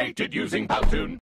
created using PowToon.